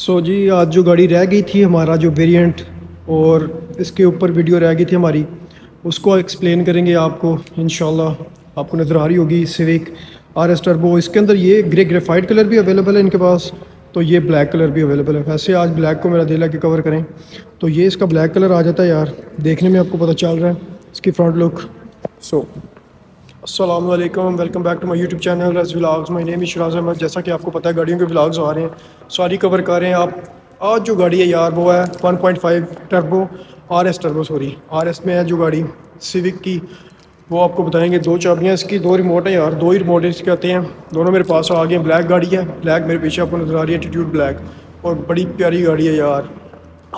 सो जी आज जो गाड़ी रह गई थी, हमारा जो वेरिएंट और इसके ऊपर वीडियो रह गई थी हमारी, उसको एक्सप्लेन करेंगे आपको इंशाल्लाह। आपको नज़र आ रही होगी सिविक RS टर्बो। इसके अंदर ये ग्रे ग्रेफाइट कलर भी अवेलेबल है इनके पास, तो ये ब्लैक कलर भी अवेलेबल है। वैसे आज ब्लैक को मेरा दिल है कि कवर करें, तो ये इसका ब्लैक कलर आ जाता है यार, देखने में आपको पता चल रहा है इसकी फ्रंट लुक। सो अस्सलाम वालेकुम, welcome back to my YouTube channel Raz vlogs. My name is Shiraz. जैसा कि आपको पता है गाड़ियों के व्लॉग्स आ रहे हैं, सारी कवर कर रहे हैं आप। आज जो गाड़ी है यार वो है 1.5 turbo RS turbo, sorry RS में है जो गाड़ी सिविक की, वो आपको बताएंगे। दो चाबियाँ इसकी, दो रिमोट हैं यार, दो ही रिमोट इसके आते हैं, दोनों मेरे पास आ गए। ब्लैक गाड़ी है, ब्लैक मेरे पीछे आपको नज़र आ रही है, एटीट्यूड ब्लैक, और बड़ी प्यारी गाड़ी है यार।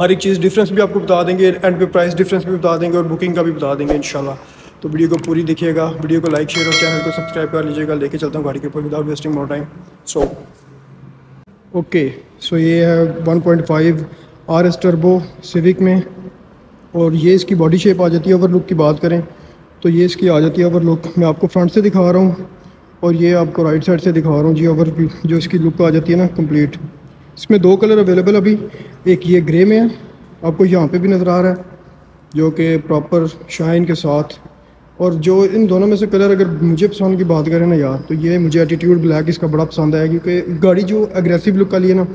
हर एक चीज़ डिफरेंस भी आपको बता देंगे, एंड पे प्राइस डिफरेंस भी बता देंगे, और बुकिंग का भी बता देंगे इंशाल्लाह। तो वीडियो को पूरी देखिएगा, वीडियो को लाइक शेयर और चैनल को सब्सक्राइब कर लीजिएगा। लेके चलता हूँ गाड़ी के ऊपर without wasting more time. So okay, so ये है 1.5 RS टर्बो सिविक में, और ये इसकी बॉडी शेप आ जाती है। ओवरलुक की बात करें तो ये इसकी आ जाती है ओवरलुक, मैं आपको फ्रंट से दिखा रहा हूँ, और ये आपको राइट साइड से दिखा रहा हूँ जी। ओवर जो इसकी लुक आ जाती है ना कंप्लीट, इसमें दो कलर अवेलेबल अभी, एक ये ग्रे में है, आपको यहाँ पे भी नज़र आ रहा है, जो कि प्रॉपर शाइन के साथ। और जो इन दोनों में से कलर अगर मुझे पसंद की बात करें ना यार, तो ये मुझे एटीट्यूड ब्लैक इसका बड़ा पसंद आया, क्योंकि गाड़ी जो एग्रेसिव लुक वाली है ना,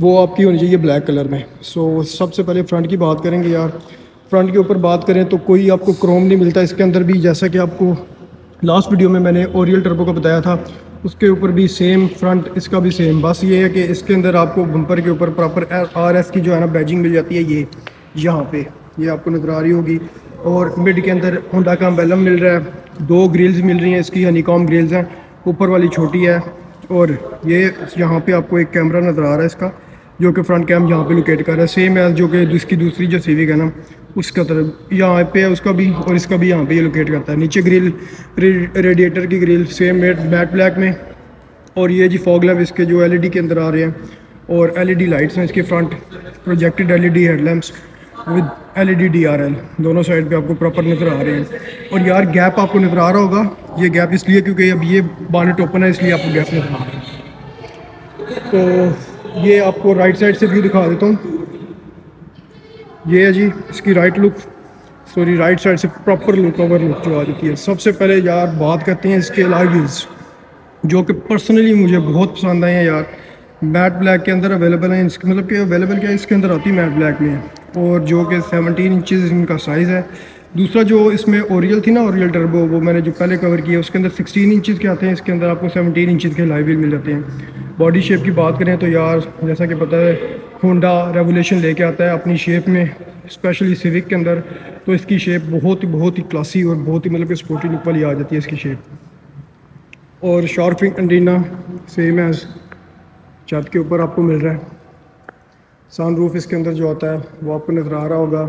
वो आपकी होनी चाहिए ब्लैक कलर में। सो सबसे पहले फ्रंट की बात करेंगे यार। फ्रंट के ऊपर बात करें तो कोई आपको क्रोम नहीं मिलता इसके अंदर भी, जैसा कि आपको लास्ट वीडियो में मैंने ओरियल टर्बो का बताया था, उसके ऊपर भी सेम फ्रंट इसका भी सेम। बस ये है कि इसके अंदर आपको बम्पर के ऊपर प्रॉपर RS की जो है ना बैजिंग मिल जाती है, ये यहाँ पे ये आपको नज़र आ रही होगी। और मिड के अंदर होंडा का एम्बेलम मिल रहा है, दो ग्रिल्स मिल रही हैं इसकी, हनीकॉम ग्रिल्स हैं, ऊपर वाली छोटी है। और ये यहाँ पर आपको एक कैमरा नज़र आ रहा है इसका, जो कि फ्रंट कैम यहाँ पे लोकेट कर रहा है, सेम है जो कि इसकी दूसरी जो सिविक है ना, उसका तरफ यहाँ पे है उसका भी, और इसका भी यहाँ पे ये लोकेट करता है। नीचे ग्रिल रेडिएटर की ग्रिल सेम मैट ब्लैक में, और ये जी फॉग लैम्प इसके जो LED के अंदर आ रहे हैं, और LED लाइट्स हैं इसके front, projected LED headlamps with LED DRL, दोनों साइड पे आपको प्रॉपर नज़र आ रहे हैं। और यार गैप आपको नज़र आ रहा होगा, ये गैप इसलिए क्योंकि अब ये बानेट ओपन है, इसलिए आपको गैप नज़र आ रहा है। तो ये आपको राइट साइड से व्यू दिखा देता हूँ, ये है जी इसकी right look, sorry right side से प्रॉपर लुक ओवरलुक जो आ जाती है। सबसे पहले यार बात करते हैं इसके अलॉयज, जो कि पर्सनली मुझे बहुत पसंद आए हैं यार। मैट ब्लैक के अंदर अवेलेबल हैं इसके, मतलब कि अवेलेबल क्या है, इसके अंदर आती है मैट ब्लैक में, और जो कि 17 इंचज़ इनका साइज़ है। दूसरा जो इसमें ओरियल थी ना, ओरियल टर्बो, वो मैंने जो पहले कवर किया, उसके अंदर 16 इंचज़ के आते हैं, इसके अंदर आपको 17 इंचज़ के हाई व्हील मिल जाते हैं। बॉडी शेप की बात करें तो यार जैसा कि पता है होंडा रेवोल्यूशन लेके आता है अपनी शेप में, स्पेशली सिविक के अंदर, तो इसकी शेप बहुत ही क्लासी और बहुत ही मतलब कि स्पोर्टी लुक वाली आ जाती है इसकी शेप। और शार्पिंग एंटीना सेम है, छत के ऊपर आपको मिल रहा है। सनरूफ इसके अंदर जो आता है वो आपको नज़र आ रहा होगा।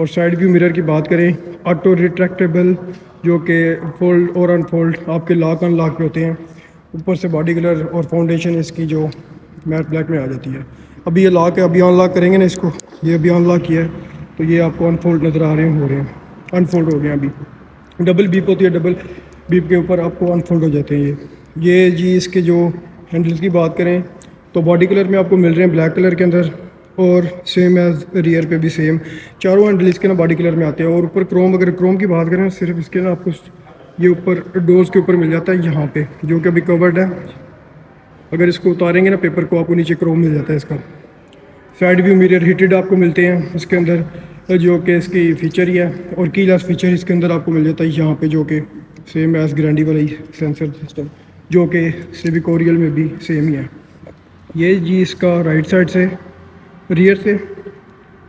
और साइड व्यू मिरर की बात करें, ऑटो रिट्रैक्टेबल, जो कि फोल्ड और अनफोल्ड आपके लॉक अनलॉक पे होते हैं। ऊपर से बॉडी कलर और फाउंडेशन इसकी जो मैट ब्लैक में आ जाती है। अभी ये लॉक है, अभी अनलॉक करेंगे ना इसको, ये अभी अनलॉक किया है, तो ये आपको अनफोल्ड नज़र आ रहे हो रहे हैं, अनफोल्ड हो गए हैं। अभी डबल बीप होती है, डबल बीप के ऊपर आपको अनफोल्ड हो जाते हैं ये जी। इसके जो हैंडल्स की बात करें तो बॉडी कलर में आपको मिल रहे हैं ब्लैक कलर के अंदर, और सेम एज रियर पे भी सेम चारों हैंडल इसके ना बॉडी कलर में आते हैं। और ऊपर क्रोम, अगर क्रोम की बात करें सिर्फ इसके ना आपको ये ऊपर डोर्स के ऊपर मिल जाता है यहाँ पे, जो कि अभी कवर्ड है। अगर इसको उतारेंगे ना पेपर को, आपको नीचे क्रोम मिल जाता है इसका। साइड व्यू मिरर हीटेड आपको मिलते हैं इसके अंदर, जो कि इसकी फीचर ही है। और कीलेस फीचर इसके अंदर आपको मिल जाता है यहाँ पर, जो कि सेम एज ग्रैंडी वाली सेंसर सिस्टम, जो कि सिविक ओरियल में भी सेम ही है। ये जी इसका राइट साइड से रियर से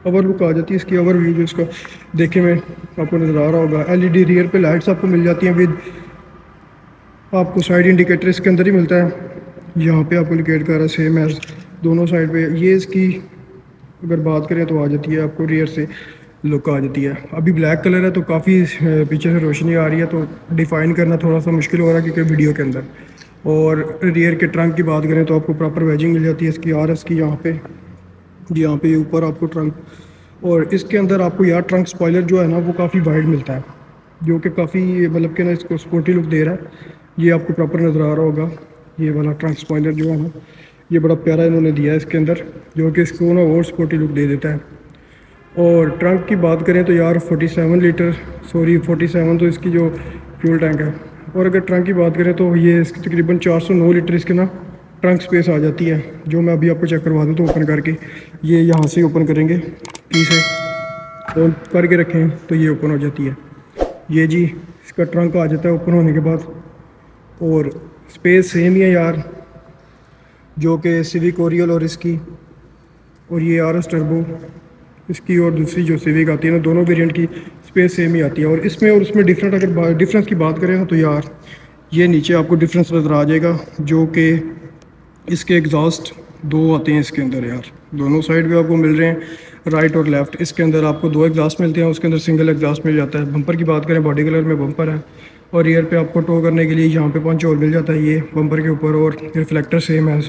ओवरलुक आ जाती है इसकी, ओवर व्यू जो इसका देखे में आपको नज़र आ रहा होगा। LED रियर पे लाइट्स आपको मिल जाती हैं विद आपको साइड इंडिकेटर इसके अंदर ही मिलता है, यहाँ पे आपको इंडिकेट कर रहा है सेम है दोनों साइड पे। ये इसकी अगर बात करें तो आ जाती है आपको रियर से लुक आ जाती है। अभी ब्लैक कलर है तो काफ़ी पीछे से रोशनी आ रही है, तो डिफ़ाइन करना थोड़ा सा मुश्किल हो रहा है क्योंकि वीडियो के अंदर। और रियर के ट्रंक की बात करें तो आपको प्रॉपर वेजिंग मिल जाती है इसकी RS की, यहाँ पे ऊपर आपको ट्रंक। और इसके अंदर आपको यार ट्रंक स्पॉइलर जो है ना वो काफ़ी वाइड मिलता है, जो कि काफ़ी मतलब कि ना इसको स्पोर्टी लुक दे रहा है, ये आपको प्रॉपर नज़र आ रहा होगा। ये वाला ट्रंक स्पॉइलर जो है ना ये बड़ा प्यारा इन्होंने दिया है इसके अंदर, जो कि इसको ना और स्पोर्टी लुक दे देता है। और ट्रंक की बात करें तो यार 47 तो इसकी जो फ्यूल टैंक है। और अगर ट्रंक की बात करें तो ये इसकी तकरीबन 409 लीटर इसके ना ट्रंक स्पेस आ जाती है, जो मैं अभी आपको चेक करवा दूँ। तो ओपन करके ये यहाँ से ओपन करेंगे की से, और करके रखें तो ये ओपन हो जाती है। ये जी इसका ट्रंक आ जाता है ओपन होने के बाद, और स्पेस सेम ही है यार जो कि सिविक ओरियल और इसकी, और ये आरएस टर्बो इसकी और दूसरी जो सिविक आती है ना, दोनों वेरिएंट की स्पेस सेम ही आती है। और इसमें और उसमें डिफरेंट अगर डिफरेंस की बात करें ना तो यार ये नीचे आपको डिफरेंस नज़र आ जाएगा, जो कि इसके एग्जॉस्ट दो आते हैं इसके अंदर यार, दोनों साइड भी आपको मिल रहे हैं राइट और लेफ़्ट। इसके अंदर आपको दो एग्जॉस्ट मिलते हैं, उसके अंदर सिंगल एग्जॉस्ट मिल जाता है। बम्पर की बात करें बॉडी कलर में बम्पर है, और रियर पे आपको टो करने के लिए यहाँ पे पंच और मिल जाता है ये बम्पर के ऊपर, और रिफ्लेक्टर सेम है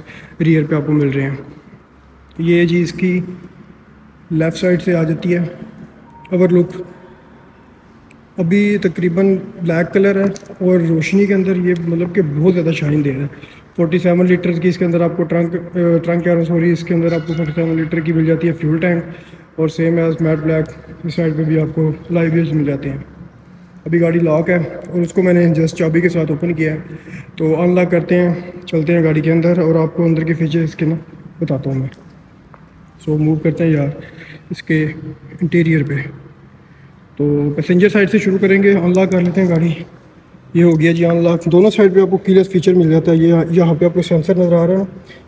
रियर पे आपको मिल रहे हैं। ये जी इसकी लेफ़्ट साइड से आ जाती है ओवर लुक। अभी तकरीबन ब्लैक कलर है और रोशनी के अंदर ये मतलब कि बहुत ज़्यादा शाइन दे रहा है। 47 लीटर की इसके अंदर आपको ट्रंक इसके अंदर आपको 47 लीटर की मिल जाती है फ्यूल टैंक, और सेम एज मैट ब्लैक इस साइड पे भी आपको लाइव वेज मिल जाते हैं। अभी गाड़ी लॉक है और उसको मैंने जस्ट चाबी के साथ ओपन किया है, तो अनलॉक करते हैं, चलते हैं गाड़ी के अंदर और आपको अंदर के फीचर इसके ना बताता हूँ मैं। सो मूव करते हैं यार इसके इंटीरियर पे, तो पैसेंजर साइड से शुरू करेंगे। अनलॉक कर लेते हैं गाड़ी, ये हो गया जी अनलॉक। दोनों साइड पे आपको कीलेस फीचर मिल जाता है, ये यहाँ पे आपको सेंसर नज़र आ रहा है,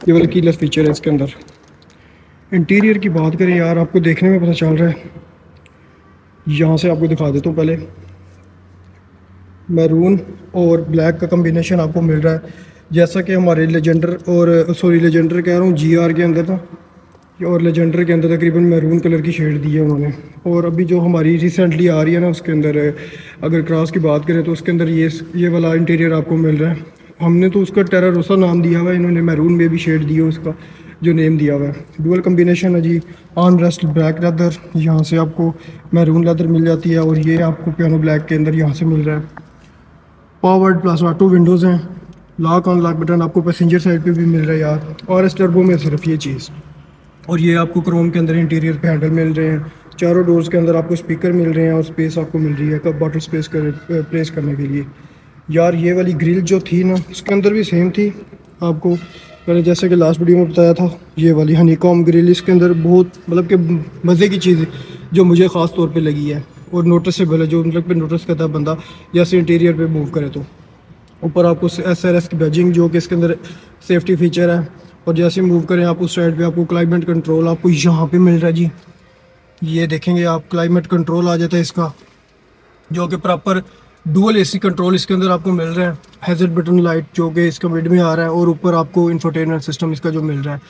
ये वाला कीलेस फीचर है इसके अंदर। इंटीरियर की बात करें यार, आपको देखने में पता चल रहा है, यहाँ से आपको दिखा देता हूँ। पहले मैरून और ब्लैक का कम्बिनेशन आपको मिल रहा है, जैसा कि हमारे लेजेंडर कह रहा हूँ GR के अंदर था, और लेजेंडर के अंदर तकरीबन मैरून कलर की शेड दी है उन्होंने। और अभी जो हमारी रिसेंटली आ रही है ना, उसके अंदर अगर क्रॉस की बात करें तो उसके अंदर ये वाला इंटीरियर आपको मिल रहा है। हमने तो उसका टेरा रोसा नाम दिया हुआ है, इन्होंने मैरून में भी शेड दी है, उसका जो नेम दिया हुआ है। डुअल कम्बिनेशन है जी, आर्म रेस्ट ब्लैक लेदर, यहाँ से आपको मैरून लेदर मिल जाती है, और ये आपको पियानो ब्लैक के अंदर यहाँ से मिल रहा है। पावर्ड प्लस ऑटो विंडोज़ हैं, लॉक ऑन लॉक बटन आपको पैसेंजर साइड पर भी मिल रहा है यार, और RS टर्बो में सिर्फ ये चीज़। और ये आपको क्रोम के अंदर इंटीरियर पे हैंडल मिल रहे हैं, चारों डोर्स के अंदर आपको स्पीकर मिल रहे हैं, और स्पेस आपको मिल रही है कप बॉटल स्पेस प्लेस करने के लिए। यार ये वाली ग्रिल जो थी ना, उसके अंदर भी सेम थी, आपको मैंने जैसे कि लास्ट वीडियो में बताया था, ये वाली हनीकॉम ग्रिल इसके अंदर बहुत मतलब कि मज़े की चीज़ जो मुझे ख़ास तौर पर लगी है, और नोटिसेबल है, जो मतलब नोटिस करता है बंदा जैसे इंटीरियर पर मूव करे। तो ऊपर आपको SRS की बैजिंग, जो कि इसके अंदर सेफ्टी फीचर है, और जैसे मूव करें आप उस साइड पे आपको क्लाइमेट कंट्रोल आपको यहाँ पे मिल रहा है जी, ये देखेंगे आप क्लाइमेट कंट्रोल आ जाता है इसका, जो कि प्रॉपर डुअल AC कंट्रोल इसके अंदर आपको मिल रहा है। हैजर्ड बटन लाइट जो कि इसका मिड में आ रहा है, और ऊपर आपको इंफोटेनमेंट सिस्टम इसका जो मिल रहा है।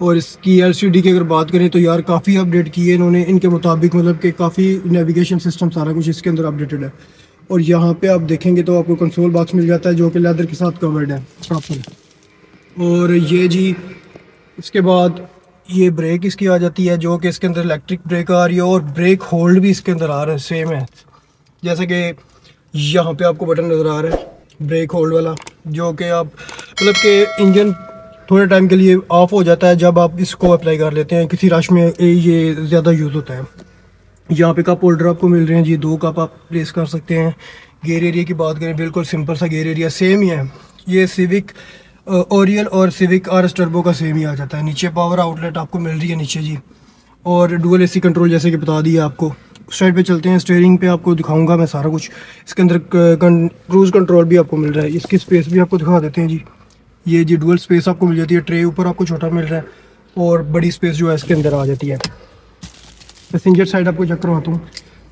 और इसकी LCD की अगर बात करें तो यार काफ़ी अपडेट की है इन्होंने, इनके मुताबिक मतलब कि काफ़ी नेविगेशन सिस्टम सारा कुछ इसके अंदर अपडेटेड है। और यहाँ पर आप देखेंगे तो आपको कंसोल बॉक्स मिल जाता है, जो कि लेदर के साथ कवर्ड है प्रॉपर। और ये जी इसके बाद ये ब्रेक इसकी आ जाती है, जो कि इसके अंदर इलेक्ट्रिक ब्रेक आ रही है, और ब्रेक होल्ड भी इसके अंदर आ रहा है सेम है, जैसे कि यहाँ पे आपको बटन नज़र आ रहा है ब्रेक होल्ड वाला, जो कि आप मतलब कि इंजन थोड़े टाइम के लिए ऑफ हो जाता है जब आप इसको अप्लाई कर लेते हैं, किसी रश में ये ज़्यादा यूज़ होता है। यहाँ पे कप होल्डर आपको मिल रहे हैं जी, 2 कप आप प्लेस कर सकते हैं। गेयर एरिया की बात करें बिल्कुल सिंपल सा गेयर एरिया सेम ही है, ये सिविक ओरियल और सिविक RS टर्बो का सेम ही आ जाता है। नीचे पावर आउटलेट आपको मिल रही है नीचे जी, और डुअल AC कंट्रोल जैसे कि बता दिया आपको। उस साइड पे चलते हैं, स्टीयरिंग पे आपको दिखाऊंगा मैं सारा कुछ, इसके अंदर क्रूज़ कंट्रोल भी आपको मिल रहा है। इसकी स्पेस भी आपको दिखा देते हैं जी, ये जी डुअल स्पेस आपको मिल जाती है, ट्रे ऊपर आपको छोटा मिल रहा है, और बड़ी स्पेस जो है इसके अंदर आ जाती है। पैसेंजर साइड आपको चेक करवाता हूँ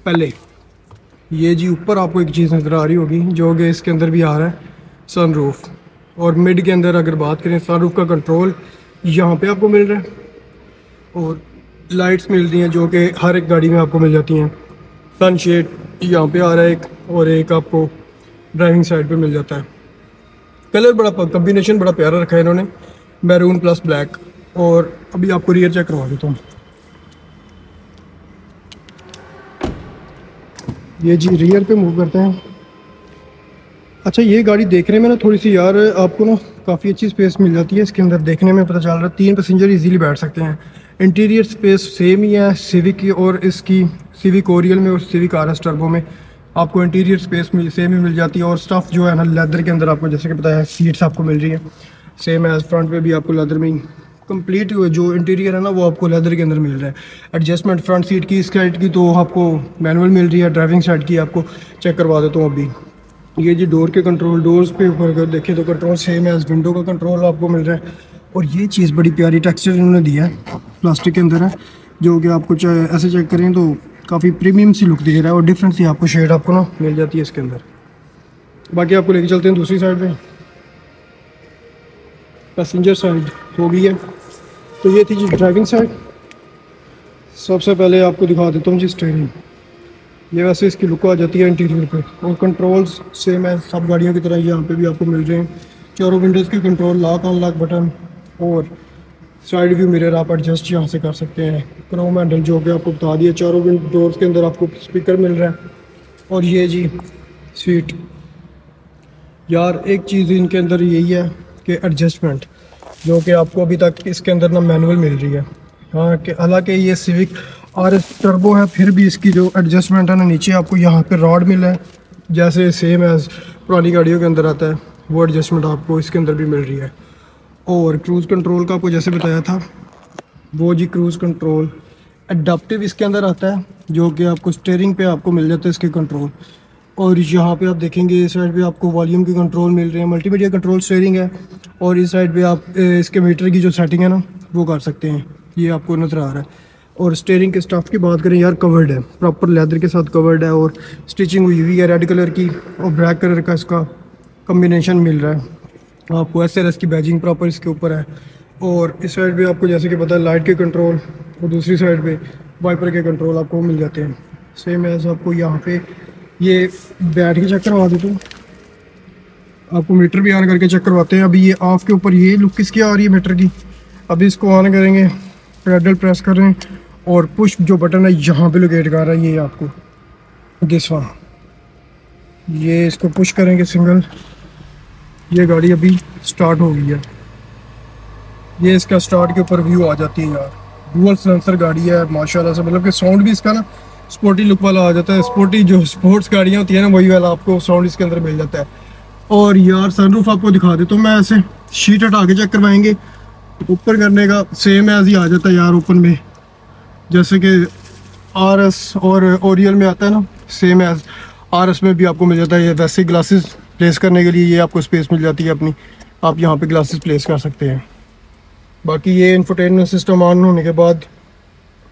पहले, ये जी ऊपर आपको एक चीज़ नज़र आ रही होगी, जो कि इसके अंदर भी आ रहा है सनरूफ। और मिड के अंदर अगर बात करें सनरूफ का कंट्रोल यहाँ पे आपको मिल रहा है, और लाइट्स मिल रही हैं जो कि हर एक गाड़ी में आपको मिल जाती हैं। सनशेड यहाँ पे आ रहा है एक, और एक आपको ड्राइविंग साइड पे मिल जाता है। कलर बड़ा कम्बिनेशन बड़ा प्यारा रखा है इन्होंने, मैरून प्लस ब्लैक। और अभी आपको रियर चेक करवा देता हूँ। ये जी रियर पे मूव करते हैं, अच्छा ये गाड़ी देखने में ना थोड़ी सी यार आपको ना काफ़ी अच्छी स्पेस मिल जाती है इसके अंदर, देखने में पता चल रहा है 3 पैसेंजर इजीली बैठ सकते हैं। इंटीरियर स्पेस सेम ही है सिविक की और इसकी, सिविक ओरियल में और सिविक आरएस टर्बो में आपको इंटीरियर स्पेस सेम ही मिल जाती है। और स्टफ़ जो है ना लेदर के अंदर आपको, जैसे कि पता है सीट्स आपको मिल रही है सेम है, फ्रंट में भी आपको लेदर में कंप्लीट जो इंटीरियर है ना वो आपको लेदर के अंदर मिल रहा है। एडजस्टमेंट फ्रंट सीट की, इस साइड की तो आपको मैनुअल मिल रही है, ड्राइविंग साइड की आपको चेक करवा देता हूँ अभी। ये जी डोर के कंट्रोल, डोर्स पे अगर देखें तो कंट्रोल सेम है, विंडो का कंट्रोल आपको मिल रहा है। और ये चीज़ बड़ी प्यारी टेक्सचर इन्होंने दिया है, प्लास्टिक के अंदर है, जो कि आपको ऐसे चेक करें तो काफ़ी प्रीमियम सी लुक दे रहा है और डिफरेंट सी आपको शेड आपको ना मिल जाती है इसके अंदर। बाकी आपको लेके चलते हैं दूसरी साइड में, पैसेंजर साइड हो गई है। तो ये थी जी ड्राइविंग साइड। सबसे पहले आपको दिखा देता हूँ जी स्टीयरिंग, ये वैसे इसकी लुक आ जाती है इंटीरियर पे। और कंट्रोल्स सेम है सब गाड़ियों की तरह, यहाँ पे भी आपको मिल रहे हैं चारों विंडोज़ के कंट्रोल, लॉक अनलॉक बटन और साइड व्यू मिरर आप एडजस्ट यहाँ से कर सकते हैं। क्रोम हैंडल जो कि आपको बता दिया, चारों डोर्स के अंदर आपको स्पीकर मिल रहा है। और ये जी सीट, यार एक चीज़ इनके अंदर यही है कि एडजस्टमेंट जो कि आपको अभी तक इसके अंदर ना मैनुअल मिल रही है। हाँ कि हालाँकि ये सिविक आरएस टर्बो है, फिर भी इसकी जो एडजस्टमेंट है ना नीचे आपको यहाँ पे रॉड मिल है, जैसे सेम एज पुरानी गाड़ियों के अंदर आता है वो एडजस्टमेंट आपको इसके अंदर भी मिल रही है। और क्रूज़ कंट्रोल का आपको जैसे बताया था वो जी क्रूज़ कंट्रोल एडाप्टिव इसके अंदर आता है, जो कि आपको स्टीयरिंग पे आपको मिल जाता है इसके कंट्रोल। और यहाँ पे आप देखेंगे इस साइड पे आपको वॉल्यूम के कंट्रोल मिल रहे हैं, मल्टीमीडिया कंट्रोल स्टीयरिंग है। और इस साइड पे आप इसके मीटर की जो सेटिंग है ना वो कर सकते हैं, ये आपको नज़र आ रहा है। और स्टीयरिंग के स्टफ़ की बात करें यार, कवर्ड है प्रॉपर लेदर के साथ कवर्ड है और स्टिचिंग हुई हुई है रेड कलर की और ब्लैक कलर का इसका कम्बिनेशन मिल रहा है आपको। एसआरएस की बैजिंग प्रॉपर इसके ऊपर है। और इस साइड पे आपको जैसे कि पता है लाइट के कंट्रोल और दूसरी साइड पे वाइपर के कंट्रोल आपको मिल जाते हैं सेम एज। आपको यहाँ पे ये बैठ के चेक करवा देता हूँ, आपको मीटर भी ऑन करके चेक करवाते हैं। अभी ये ऑफ के ऊपर ये लुक किसकी आ रही है मीटर की, अभी इसको ऑन करेंगे, पेडल प्रेस कर रहे हैं और पुश जो बटन है यहाँ पे लोकेट कर रहा है ये आपको दिस वन, ये इसको पुश करेंगे सिंगल, ये गाड़ी अभी स्टार्ट हो गई है। ये इसका स्टार्ट के ऊपर व्यू आ जाती है यार, डुअल सिलेंसर गाड़ी है माशाल्लाह से, मतलब कि साउंड भी इसका ना स्पोर्टी लुक वाला आ जाता है, स्पोर्टी जो स्पोर्ट्स गाड़ियाँ होती है ना वही वाला आपको साउंड इसके अंदर मिल जाता है। और यार सनरूफ आपको दिखा देता हूँ मैं, ऐसे शीट हटा के चेक करवाएंगे, ऊपर करने का सेम एज ही आ जाता है यार ओपन में, जैसे कि आरएस और ओरियल में आता है ना सेम एज आरएस में भी आपको मिल जाता है। वैसे ग्लासेस प्लेस करने के लिए ये आपको स्पेस मिल जाती है अपनी, आप यहाँ पे ग्लासेस प्लेस कर सकते हैं। बाकी ये इंफोटेनमेंट सिस्टम ऑन होने के बाद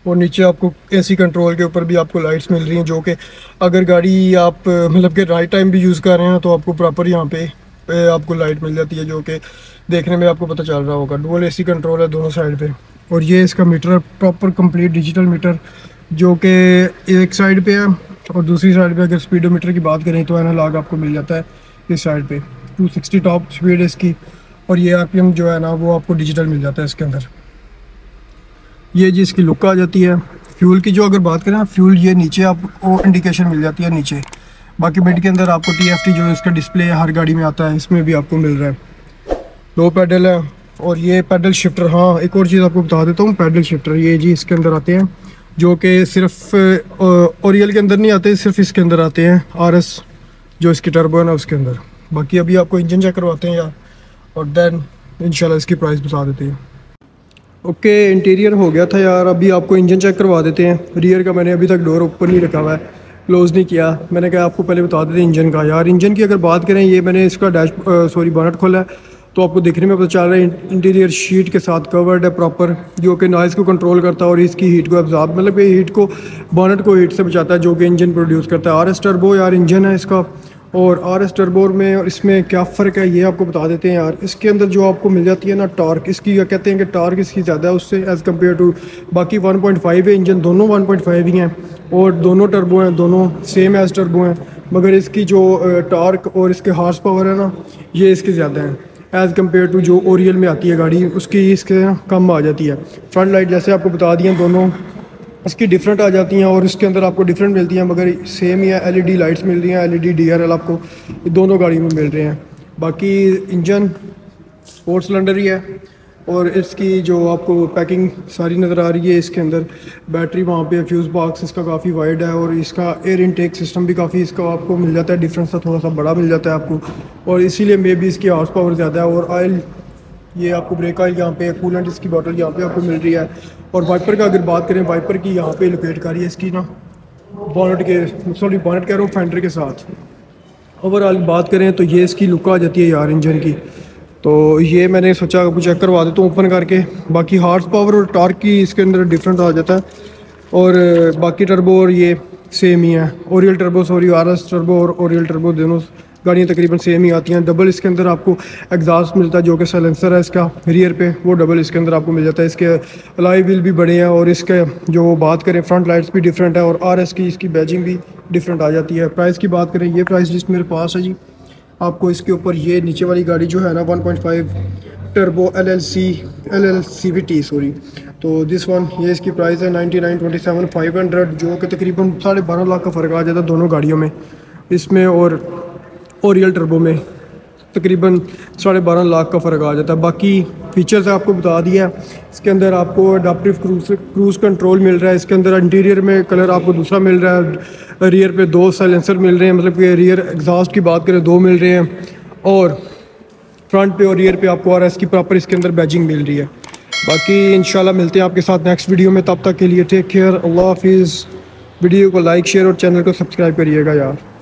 और नीचे आपको एसी कंट्रोल के ऊपर भी आपको लाइट्स मिल रही हैं, जो कि अगर गाड़ी आप मतलब कि राइट टाइम भी यूज़ कर रहे हैं तो आपको प्रॉपर यहाँ पे आपको लाइट मिल जाती है, जो कि देखने में आपको पता चल रहा होगा। डुअल एसी कंट्रोल है दोनों साइड पर। और ये इसका meter proper complete digital meter, जो कि एक साइड पे है और दूसरी साइड पे अगर स्पीडोमीटर की बात करें तो एनालॉग आपको मिल जाता है इस साइड पे, 260 टॉप स्पीड इसकी। और ये आरपीएम जो है ना वो आपको डिजिटल मिल जाता है इसके अंदर। ये जी इसकी लुक आ जाती है। फ्यूल की जो अगर बात करें ना, फ्यूल ये नीचे आपको इंडिकेशन मिल जाती है नीचे। बाकी मिड के अंदर आपको TFT जो इसका डिस्प्ले हर गाड़ी में आता है इसमें भी आपको मिल रहा है। 2 पैडल है और ये पैडल शिफ्टर। हाँ एक और चीज़ आपको बता देता हूँ, पैडल शिफ्टर ये जी इसके अंदर आते हैं, जो कि सिर्फ ओरियल के अंदर नहीं आते, सिर्फ इसके अंदर आते हैं आरएस जो इसकी टर्बो है ना उसके अंदर। बाकी अभी आपको इंजन चेक करवाते हैं यार और देन इंशाल्लाह इसकी प्राइस बता देते हैं। ओके इंटीरियर हो गया था यार, अभी आपको इंजन चेक करवा देते हैं। रियर का मैंने अभी तक डोर ओपन ही रखा हुआ है, क्लोज़ नहीं किया, मैंने कहा आपको पहले बता देते हैं इंजन का। यार इंजन की अगर बात करें, ये मैंने इसका बोनट खोला है तो आपको देखने में पता चल रहा है इंटीरियर शीट के साथ कवर्ड है प्रॉपर, जो कि नॉइज़ को कंट्रोल करता है और इसकी हीट को एब्जॉर्ब, मतलब ये हीट को बोनट को हीट से बचाता है जो कि इंजन प्रोड्यूस करता है। आरएस टर्बो यार इंजन है इसका। और आरएस टर्बो में और इसमें क्या फ़र्क है ये आपको बता देते हैं यार। इसके अंदर जो आपको मिल जाती है ना टॉर्क, इसकी कहते हैं कि टॉर्क इसकी ज़्यादा है उससे एज़ कम्पेयर टू बाकी 1.5 है इंजन, दोनों 1.5 ही हैं और दोनों टर्बो हैं, दोनों सेम एज़ टर्बो हैं, मगर इसकी जो टॉर्क और इसके हॉर्स पावर है ना ये इसकी ज़्यादा है एज़ कम्पेयर टू जो ओरियल में आती है गाड़ी उसकी इसके कम आ जाती है। फ्रंट लाइट जैसे आपको बता दिए दोनों इसकी डिफरेंट आ जाती हैं और इसके अंदर आपको डिफरेंट मिलती हैं, मगर सेम ही एलईडी लाइट्स मिल रही हैं, एलईडी डीआरएल आपको दोनों गाड़ी में मिल रहे हैं। बाकी इंजन 4 सिलेंडर ही है और इसकी जो आपको पैकिंग सारी नज़र आ रही है इसके अंदर। बैटरी वहाँ पे फ्यूज़ बॉक्स इसका काफ़ी वाइड है और इसका एयर इनटेक सिस्टम भी काफ़ी इसका आपको मिल जाता है, डिफरेंस का थोड़ा सा बड़ा मिल जाता है आपको, और इसीलिए मे बी इसकी हॉर्स पावर ज़्यादा है। और ऑयल ये आपको ब्रेक ऑयल यहाँ पे, कूलेंट इसकी बॉटल यहाँ पे आपको मिल रही है। और वाइपर का अगर बात करें, वाइपर की यहाँ पे लोकेट करी है इसकी ना बॉनेट के, सॉरी बॉनेट कह रहा हूँ, फेंडर के साथ। ओवरऑल बात करें तो ये इसकी लुक आ जाती है यार इंजन की, तो ये मैंने सोचा आपको चेक करवा देता हूँ ओपन करके। बाकी हॉर्स पावर और टॉर्क की इसके अंदर डिफरेंट आ जाता है, और बाकी टर्बो और ये सेम ही है। Oryol turbo, sorry RS turbo और ओरियल टर्बो दोनों गाड़ियाँ तकरीबन सेम ही आती हैं। डबल इसके अंदर आपको एग्जॉस्ट मिलता है जो कि साइलेंसर है इसका रियर पे, वो डबल इसके अंदर आपको मिल जाता है। इसके अलॉय व्हील भी बड़े हैं और इसके जो बात करें फ्रंट लाइट्स भी डिफरेंट है और आरएस की इसकी बैजिंग भी डिफरेंट आ जाती है। प्राइस की बात करें, ये प्राइस जिस मेरे पास है जी, आपको इसके ऊपर ये नीचे वाली गाड़ी जो है ना 1.5 turbo L L C V T sorry, तो दिस वन ये इसकी प्राइस है 99,27,500, जो कि तकरीबन 12.5 लाख का फ़र्क आ जाता है दोनों गाड़ियों में, इसमें और ओरियल टर्बो में तकरीबन 12.5 लाख का फ़र्क आ जाता है। बाकी फीचर्स आपको बता दिया है, इसके अंदर आपको अडाप्टिव क्रूज़ कंट्रोल मिल रहा है, इसके अंदर इंटीरियर में कलर आपको दूसरा मिल रहा है, रियर पे 2 साइलेंसर मिल रहे हैं, मतलब कि रियर एग्जॉस्ट की बात करें 2 मिल रहे हैं, और फ्रंट पे और रियर पे आपको आरएस की प्रॉपर इसके अंदर बैजिंग मिल रही है। बाकी इंशाल्लाह मिलते हैं आपके साथ नेक्स्ट वीडियो में, तब तक के लिए टेक केयर, अल्लाह हाफिज़। वीडियो को लाइक शेयर और चैनल को सब्सक्राइब करिएगा यार।